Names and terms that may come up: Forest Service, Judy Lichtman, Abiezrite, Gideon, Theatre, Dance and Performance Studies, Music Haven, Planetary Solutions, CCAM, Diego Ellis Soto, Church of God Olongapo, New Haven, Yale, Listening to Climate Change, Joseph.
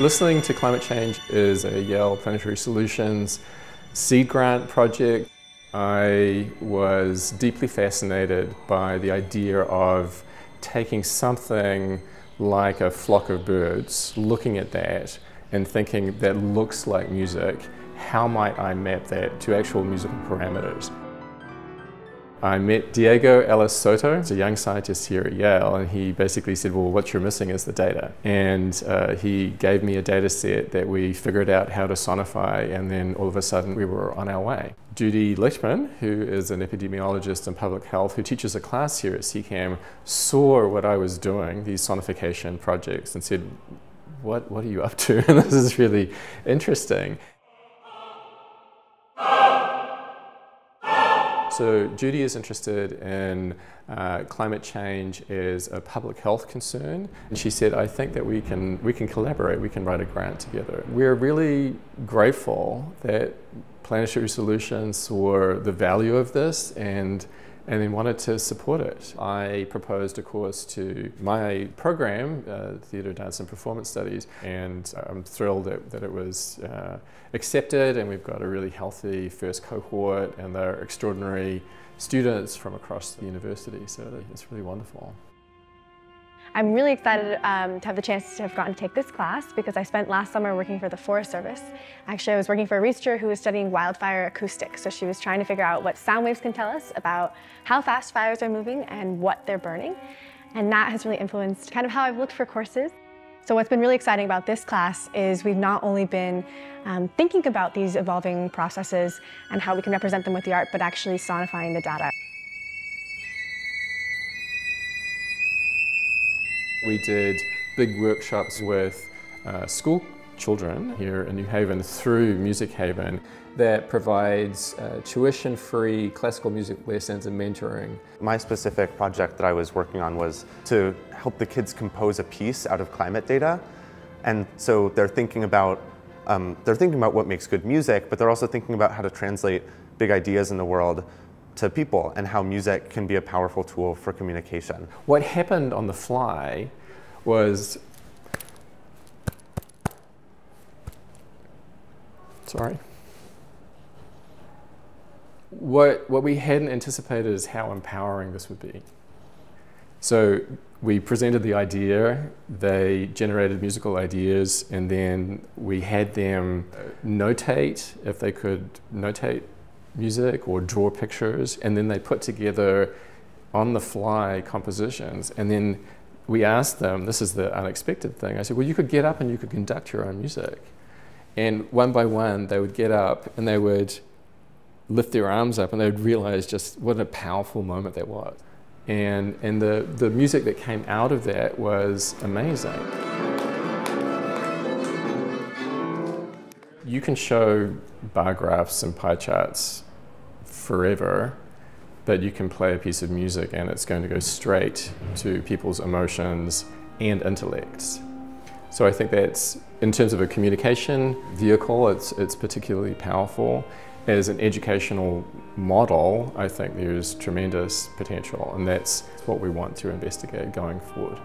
Listening to Climate Change is a Yale Planetary Solutions seed grant project. I was deeply fascinated by the idea of taking something like a flock of birds, looking at that and thinking that looks like music, how might I map that to actual musical parameters? I met Diego Ellis Soto, he's a young scientist here at Yale, and he basically said, well, what you're missing is the data. And he gave me a data set that we figured out how to sonify, and then all of a sudden we were on our way. Judy Lichtman, who is an epidemiologist in public health, who teaches a class here at CCAM, saw what I was doing, these sonification projects, and said, what are you up to? This is really interesting. So Judy is interested in climate change as a public health concern, and she said, I think that we can collaborate, we can write a grant together. We're really grateful that Planetary Solutions saw the value of this and then wanted to support it. I proposed a course to my program, Theatre, Dance and Performance Studies, and I'm thrilled that it was accepted, and we've got a really healthy first cohort, and they're extraordinary students from across the university, so it's really wonderful. I'm really excited to have the chance to have gotten to take this class, because I spent last summer working for the Forest Service. Actually, I was working for a researcher who was studying wildfire acoustics, so she was trying to figure out what sound waves can tell us about how fast fires are moving and what they're burning. And that has really influenced kind of how I've looked for courses. So what's been really exciting about this class is we've not only been thinking about these evolving processes and how we can represent them with the art, but actually sonifying the data. We did big workshops with school children here in New Haven through Music Haven that provides tuition-free classical music lessons and mentoring. My specific project that I was working on was to help the kids compose a piece out of climate data, and so they're thinking about what makes good music, but they're also thinking about how to translate big ideas in the world to people, and how music can be a powerful tool for communication. What happened on the fly was, what we hadn't anticipated is how empowering this would be. So we presented the idea, they generated musical ideas, and then we had them notate, if they could notate music or draw pictures, and then they put together on the fly compositions. And then we asked them, this is the unexpected thing, I said, well, you could get up and you could conduct your own music. And one by one, they would get up and they would lift their arms up, and they would realize just what a powerful moment that was. And the music that came out of that was amazing. You can show bar graphs and pie charts forever, but you can play a piece of music and it's going to go straight to people's emotions and intellects. So I think that's, in terms of a communication vehicle, it's particularly powerful. As an educational model, I think there's tremendous potential, and that's what we want to investigate going forward.